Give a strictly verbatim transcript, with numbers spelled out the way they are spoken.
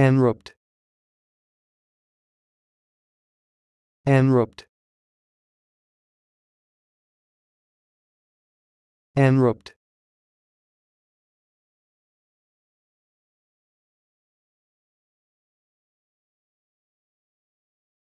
Enrapt. Enrapt. Enrapt.